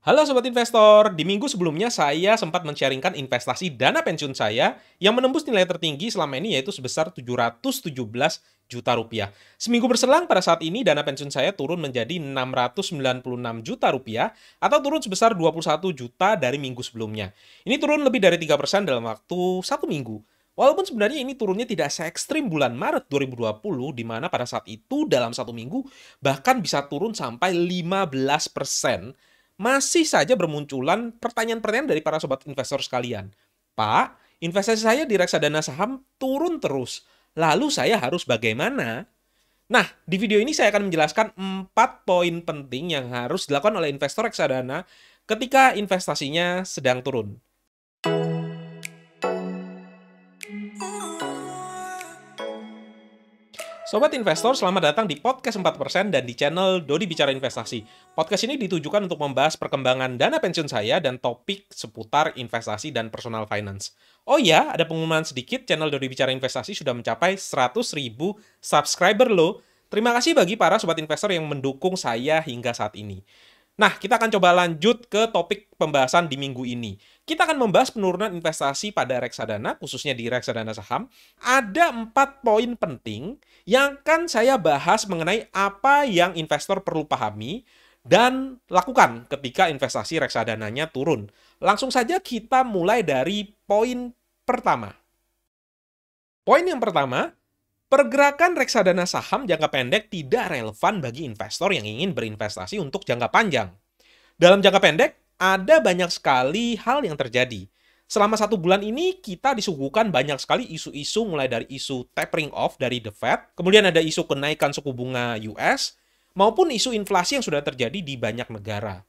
Halo Sobat Investor, di minggu sebelumnya saya sempat men-sharingkan investasi dana pensiun saya yang menembus nilai tertinggi selama ini yaitu sebesar 717 juta rupiah. Seminggu berselang pada saat ini dana pensiun saya turun menjadi 696 juta rupiah atau turun sebesar 21 juta dari minggu sebelumnya. Ini turun lebih dari 3% dalam waktu 1 minggu. Walaupun sebenarnya ini turunnya tidak se-ekstrim bulan Maret 2020, di mana pada saat itu dalam satu minggu bahkan bisa turun sampai 15%, masih saja bermunculan pertanyaan-pertanyaan dari para sobat investor sekalian. Pak, investasi saya di reksadana saham turun terus, lalu saya harus bagaimana? Nah, di video ini saya akan menjelaskan 4 poin penting yang harus dilakukan oleh investor reksadana ketika investasinya sedang turun. Sobat Investor, selamat datang di Podcast 4% dan di channel Doddy Bicara Investasi. Podcast ini ditujukan untuk membahas perkembangan dana pensiun saya dan topik seputar investasi dan personal finance. Oh ya, ada pengumuman sedikit, channel Doddy Bicara Investasi sudah mencapai 100.000 subscriber loh. Terima kasih bagi para sobat investor yang mendukung saya hingga saat ini. Nah, kita akan coba lanjut ke topik pembahasan di minggu ini. Kita akan membahas penurunan investasi pada reksadana, khususnya di reksadana saham. Ada 4 poin penting yang akan saya bahas mengenai apa yang investor perlu pahami dan lakukan ketika investasi reksadananya turun. Langsung saja kita mulai dari poin pertama. Poin yang pertama, pergerakan reksadana saham jangka pendek tidak relevan bagi investor yang ingin berinvestasi untuk jangka panjang. Dalam jangka pendek, ada banyak sekali hal yang terjadi. Selama satu bulan ini, kita disuguhkan banyak sekali isu-isu, mulai dari isu tapering off dari The Fed, kemudian ada isu kenaikan suku bunga US, maupun isu inflasi yang sudah terjadi di banyak negara.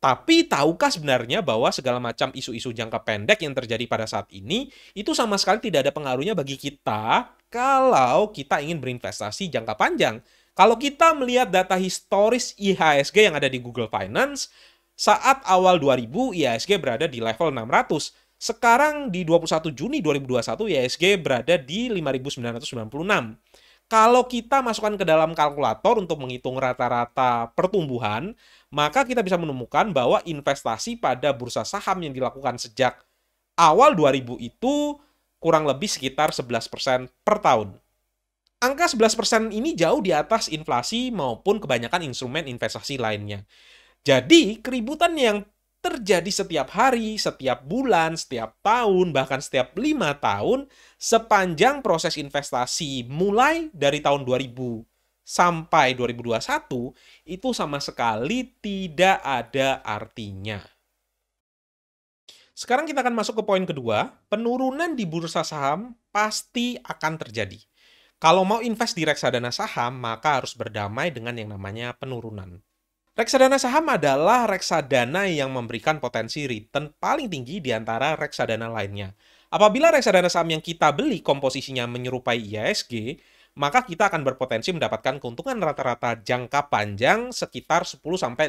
Tapi tahukah sebenarnya bahwa segala macam isu-isu jangka pendek yang terjadi pada saat ini, itu sama sekali tidak ada pengaruhnya bagi kita kalau kita ingin berinvestasi jangka panjang. Kalau kita melihat data historis IHSG yang ada di Google Finance, saat awal 2000, IHSG berada di level 600. Sekarang di 21 Juni 2021, IHSG berada di 5.996. Kalau kita masukkan ke dalam kalkulator untuk menghitung rata-rata pertumbuhan, maka kita bisa menemukan bahwa investasi pada bursa saham yang dilakukan sejak awal 2000 itu kurang lebih sekitar 11% per tahun. Angka 11% ini jauh di atas inflasi maupun kebanyakan instrumen investasi lainnya. Jadi, keributan yang terjadi setiap hari, setiap bulan, setiap tahun, bahkan setiap 5 tahun, sepanjang proses investasi mulai dari tahun 2000 sampai 2021, itu sama sekali tidak ada artinya. Sekarang kita akan masuk ke poin kedua, penurunan di bursa saham pasti akan terjadi. Kalau mau invest di reksadana saham, maka harus berdamai dengan yang namanya penurunan. Reksadana saham adalah reksadana yang memberikan potensi return paling tinggi di antara reksadana lainnya. Apabila reksadana saham yang kita beli komposisinya menyerupai IHSG, maka kita akan berpotensi mendapatkan keuntungan rata-rata jangka panjang sekitar 10-15%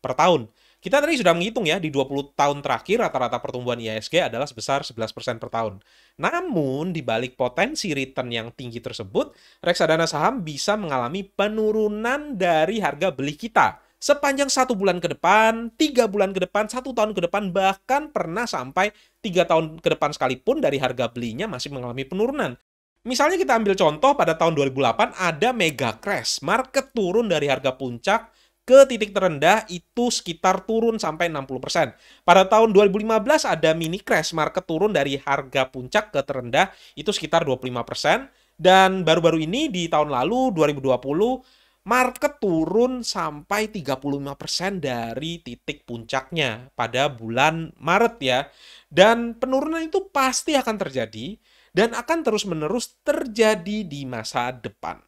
per tahun. Kita tadi sudah menghitung ya, di 20 tahun terakhir rata-rata pertumbuhan IHSG adalah sebesar 11% per tahun. Namun, di balik potensi return yang tinggi tersebut, reksadana saham bisa mengalami penurunan dari harga beli kita sepanjang 1 bulan ke depan, 3 bulan ke depan, 1 tahun ke depan, bahkan pernah sampai 3 tahun ke depan sekalipun dari harga belinya masih mengalami penurunan. Misalnya kita ambil contoh, pada tahun 2008 ada mega crash, market turun dari harga puncak ke titik terendah itu sekitar turun sampai 60%. Pada tahun 2015 ada mini crash, market turun dari harga puncak ke terendah itu sekitar 25%. Dan baru-baru ini di tahun lalu 2020, market turun sampai 35% dari titik puncaknya pada bulan Maret ya. Dan penurunan itu pasti akan terjadi dan akan terus-menerus terjadi di masa depan.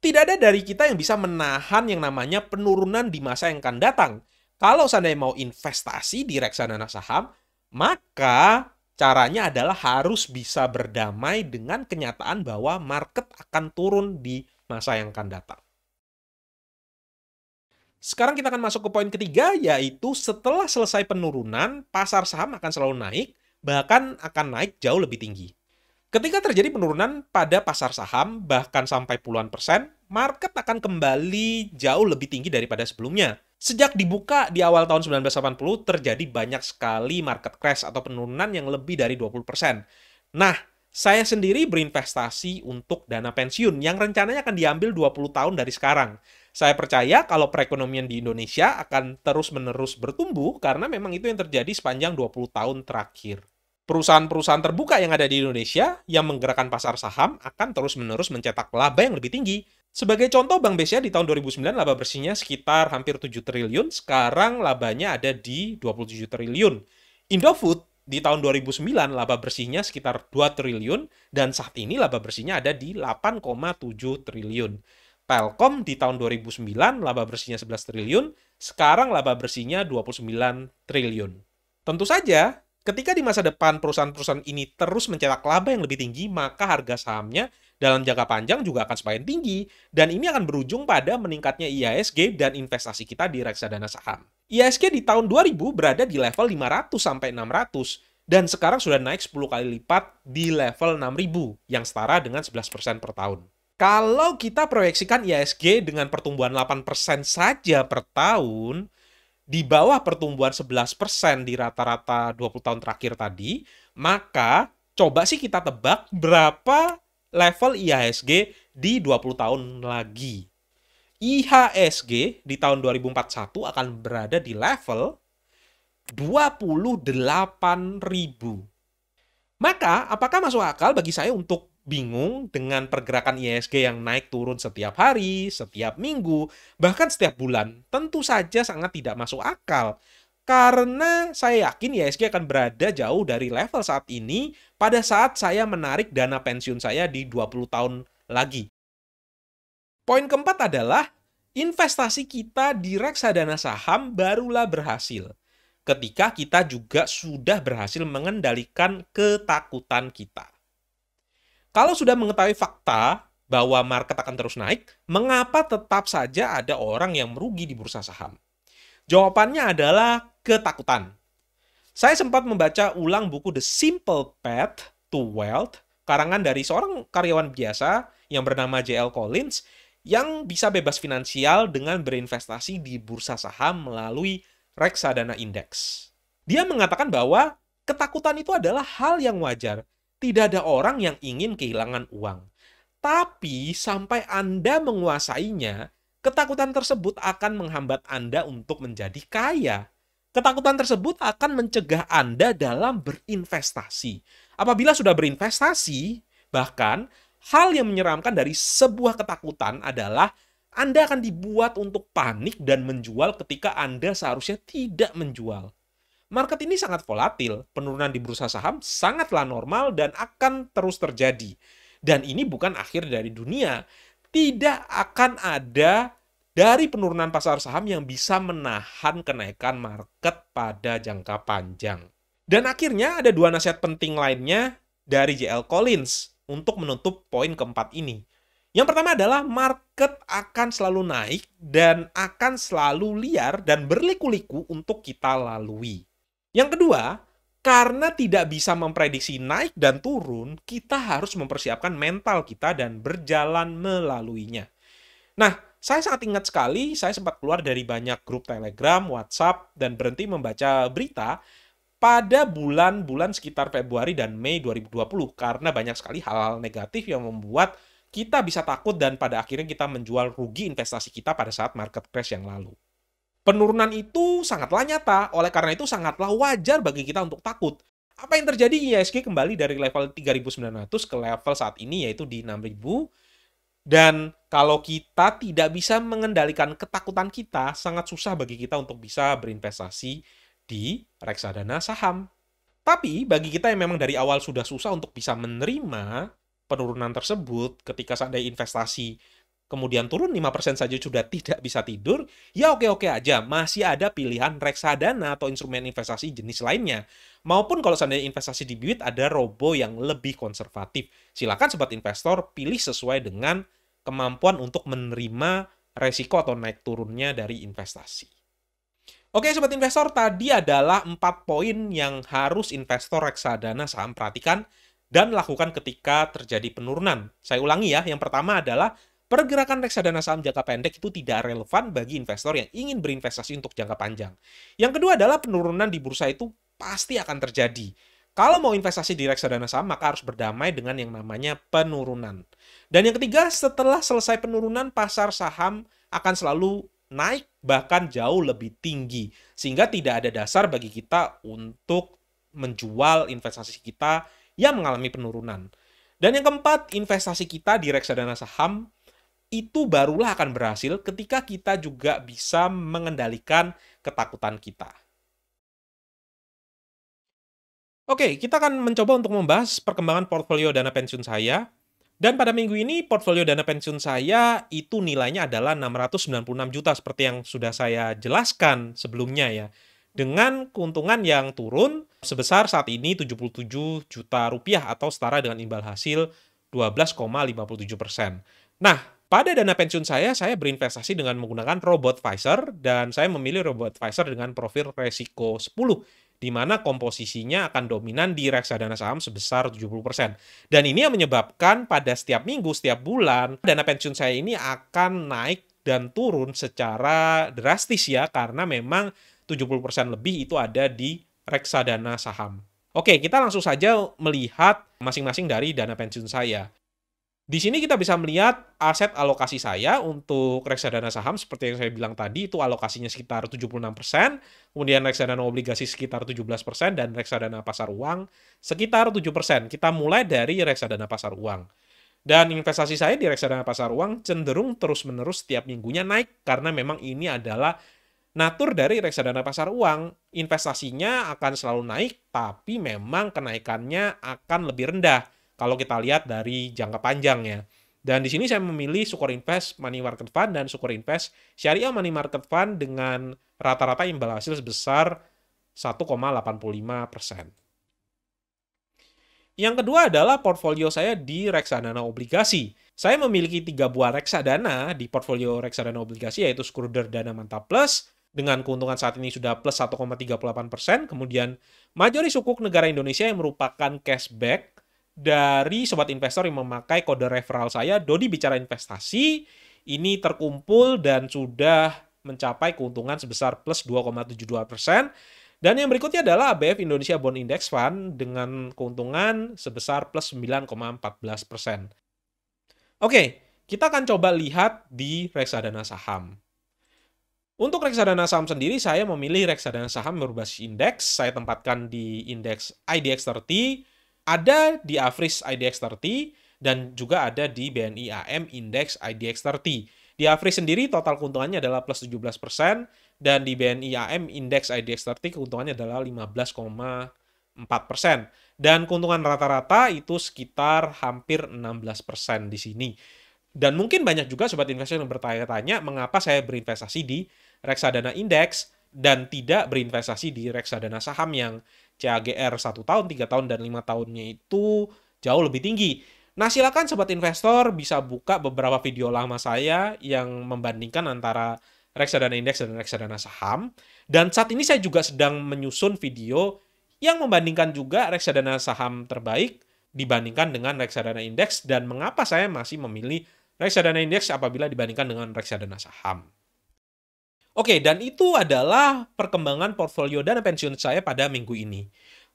Tidak ada dari kita yang bisa menahan yang namanya penurunan di masa yang akan datang. Kalau seandainya mau investasi di reksadana saham, maka caranya adalah harus bisa berdamai dengan kenyataan bahwa market akan turun di masa yang akan datang. Sekarang kita akan masuk ke poin ketiga, yaitu setelah selesai penurunan, pasar saham akan selalu naik, bahkan akan naik jauh lebih tinggi. Ketika terjadi penurunan pada pasar saham, bahkan sampai puluhan persen, market akan kembali jauh lebih tinggi daripada sebelumnya. Sejak dibuka di awal tahun 1980 terjadi banyak sekali market crash atau penurunan yang lebih dari 20%. Nah, saya sendiri berinvestasi untuk dana pensiun yang rencananya akan diambil 20 tahun dari sekarang. Saya percaya kalau perekonomian di Indonesia akan terus-menerus bertumbuh karena memang itu yang terjadi sepanjang 20 tahun terakhir. Perusahaan-perusahaan terbuka yang ada di Indonesia yang menggerakkan pasar saham akan terus-menerus mencetak laba yang lebih tinggi. Sebagai contoh, Bank BCA di tahun 2009 laba bersihnya sekitar hampir 7 triliun, sekarang labanya ada di 27 triliun. Indofood di tahun 2009 laba bersihnya sekitar 2 triliun, dan saat ini laba bersihnya ada di 8,7 triliun. Telkom di tahun 2009 laba bersihnya 11 triliun, sekarang laba bersihnya 29 triliun. Tentu saja, ketika di masa depan perusahaan-perusahaan ini terus mencetak laba yang lebih tinggi, maka harga sahamnya dalam jangka panjang juga akan semakin tinggi, dan ini akan berujung pada meningkatnya IHSG dan investasi kita di reksadana saham. IHSG di tahun 2000 berada di level 500-600, dan sekarang sudah naik 10 kali lipat di level 6.000, yang setara dengan 11% per tahun. Kalau kita proyeksikan IHSG dengan pertumbuhan 8% saja per tahun, di bawah pertumbuhan 11% di rata-rata 20 tahun terakhir tadi, maka coba sih kita tebak berapa level IHSG di 20 tahun lagi. IHSG di tahun 2041 akan berada di level 28.000. Maka, apakah masuk akal bagi saya untuk bingung dengan pergerakan IHSG yang naik turun setiap hari, setiap minggu, bahkan setiap bulan? Tentu saja sangat tidak masuk akal. Karena saya yakin IHSG akan berada jauh dari level saat ini pada saat saya menarik dana pensiun saya di 20 tahun lagi. Poin keempat adalah investasi kita di reksadana saham barulah berhasil ketika kita juga sudah berhasil mengendalikan ketakutan kita. Kalau sudah mengetahui fakta bahwa market akan terus naik, mengapa tetap saja ada orang yang merugi di bursa saham? Jawabannya adalah ketakutan. Saya sempat membaca ulang buku The Simple Path to Wealth, karangan dari seorang karyawan biasa yang bernama J.L. Collins, yang bisa bebas finansial dengan berinvestasi di bursa saham melalui reksadana indeks. Dia mengatakan bahwa ketakutan itu adalah hal yang wajar. Tidak ada orang yang ingin kehilangan uang. Tapi sampai Anda menguasainya, ketakutan tersebut akan menghambat Anda untuk menjadi kaya. Ketakutan tersebut akan mencegah Anda dalam berinvestasi. Apabila sudah berinvestasi, bahkan hal yang menyeramkan dari sebuah ketakutan adalah Anda akan dibuat untuk panik dan menjual ketika Anda seharusnya tidak menjual. Market ini sangat volatil, penurunan di bursa saham sangatlah normal dan akan terus terjadi. Dan ini bukan akhir dari dunia. Tidak akan ada dari penurunan pasar saham yang bisa menahan kenaikan market pada jangka panjang. Dan akhirnya ada dua nasihat penting lainnya dari J.L. Collins untuk menutup poin keempat ini. Yang pertama adalah market akan selalu naik dan akan selalu liar dan berliku-liku untuk kita lalui. Yang kedua, karena tidak bisa memprediksi naik dan turun, kita harus mempersiapkan mental kita dan berjalan melaluinya. Nah, saya sangat ingat sekali, saya sempat keluar dari banyak grup Telegram, WhatsApp, dan berhenti membaca berita pada bulan-bulan sekitar Februari dan Mei 2020, karena banyak sekali hal-hal negatif yang membuat kita bisa takut dan pada akhirnya kita menjual rugi investasi kita pada saat market crash yang lalu. Penurunan itu sangatlah nyata, oleh karena itu sangatlah wajar bagi kita untuk takut. Apa yang terjadi? IHSG kembali dari level 3.900 ke level saat ini, yaitu di 6.000. Dan kalau kita tidak bisa mengendalikan ketakutan kita, sangat susah bagi kita untuk bisa berinvestasi di reksadana saham. Tapi bagi kita yang memang dari awal sudah susah untuk bisa menerima penurunan tersebut, ketika seandainya investasi kemudian turun 5% saja sudah tidak bisa tidur, ya oke-oke aja, masih ada pilihan reksadana atau instrumen investasi jenis lainnya. Maupun kalau seandainya investasi di Bibit, ada robo yang lebih konservatif. Silakan sobat investor pilih sesuai dengan kemampuan untuk menerima resiko atau naik turunnya dari investasi. Oke sobat investor, tadi adalah 4 poin yang harus investor reksadana saham perhatikan dan lakukan ketika terjadi penurunan. Saya ulangi ya, yang pertama adalah pergerakan reksadana saham jangka pendek itu tidak relevan bagi investor yang ingin berinvestasi untuk jangka panjang. Yang kedua adalah penurunan di bursa itu pasti akan terjadi. Kalau mau investasi di reksadana saham, maka harus berdamai dengan yang namanya penurunan. Dan yang ketiga, setelah selesai penurunan, pasar saham akan selalu naik bahkan jauh lebih tinggi. Sehingga tidak ada dasar bagi kita untuk menjual investasi kita yang mengalami penurunan. Dan yang keempat, investasi kita di reksadana saham itu barulah akan berhasil ketika kita juga bisa mengendalikan ketakutan kita. Oke, kita akan mencoba untuk membahas perkembangan portfolio dana pensiun saya. Dan pada minggu ini, portfolio dana pensiun saya itu nilainya adalah 696 juta seperti yang sudah saya jelaskan sebelumnya ya. Dengan keuntungan yang turun sebesar saat ini 77 juta rupiah atau setara dengan imbal hasil 12,57%. Nah, pada dana pensiun saya berinvestasi dengan menggunakan robot Pfizer dan saya memilih robot Pfizer dengan profil resiko 10. Di mana komposisinya akan dominan di reksadana saham sebesar 70%. Dan ini yang menyebabkan pada setiap minggu, setiap bulan, dana pensiun saya ini akan naik dan turun secara drastis ya, karena memang 70% lebih itu ada di reksadana saham. Oke, kita langsung saja melihat masing-masing dari dana pensiun saya. Di sini kita bisa melihat aset alokasi saya untuk reksadana saham seperti yang saya bilang tadi itu alokasinya sekitar 76%, kemudian reksadana obligasi sekitar 17% dan reksadana pasar uang sekitar 7%. Kita mulai dari reksadana pasar uang. Dan investasi saya di reksadana pasar uang cenderung terus-menerus setiap minggunya naik karena memang ini adalah natur dari reksadana pasar uang. Investasinya akan selalu naik tapi memang kenaikannya akan lebih rendah kalau kita lihat dari jangka panjang ya. Dan di sini saya memilih Schroder Invest Money Market Fund dan Schroder Invest Syariah Money Market Fund dengan rata-rata imbal hasil sebesar 1,85%. Yang kedua adalah portfolio saya di reksadana obligasi. Saya memiliki 3 buah reksadana di portfolio reksadana obligasi yaitu Schroder Dana Mantap Plus dengan keuntungan saat ini sudah plus 1,38%, kemudian majoris sukuk negara Indonesia yang merupakan cashback dari sobat investor yang memakai kode referral saya, Doddy Bicara Investasi, ini terkumpul dan sudah mencapai keuntungan sebesar plus 2,72%. Dan yang berikutnya adalah ABF Indonesia Bond Index Fund dengan keuntungan sebesar plus 9,14%. Oke, kita akan coba lihat di reksadana saham. Untuk reksadana saham sendiri, saya memilih reksadana saham berbasis indeks. Saya tempatkan di indeks IDX30, ada di Afris IDX30 dan juga ada di BNI-AM Index IDX30. Di Afris sendiri total keuntungannya adalah plus 17% dan di BNI-AM Index IDX30 keuntungannya adalah 15,4%. Dan keuntungan rata-rata itu sekitar hampir 16% di sini. Dan mungkin banyak juga sobat investor yang bertanya-tanya mengapa saya berinvestasi di reksadana indeks dan tidak berinvestasi di reksadana saham yang CAGR 1 tahun, 3 tahun, dan 5 tahunnya itu jauh lebih tinggi. Nah, silakan sobat investor bisa buka beberapa video lama saya yang membandingkan antara reksadana indeks dan reksadana saham. Dan saat ini saya juga sedang menyusun video yang membandingkan juga reksadana saham terbaik dibandingkan dengan reksadana indeks dan mengapa saya masih memilih reksadana indeks apabila dibandingkan dengan reksadana saham. Oke, dan itu adalah perkembangan portfolio dana pensiun saya pada minggu ini.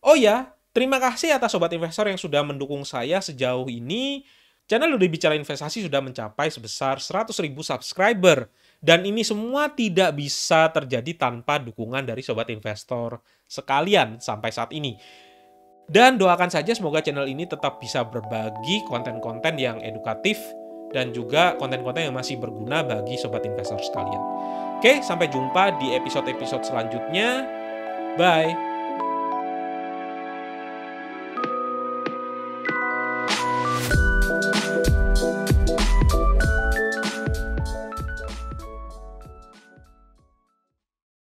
Oh ya, terima kasih atas sobat investor yang sudah mendukung saya sejauh ini. Channel Doddy Bicara Investasi sudah mencapai sebesar 100.000 subscriber. Dan ini semua tidak bisa terjadi tanpa dukungan dari sobat investor sekalian sampai saat ini. Dan doakan saja semoga channel ini tetap bisa berbagi konten-konten yang edukatif dan juga konten-konten yang masih berguna bagi sobat investor sekalian. Oke, sampai jumpa di episode-episode selanjutnya. Bye!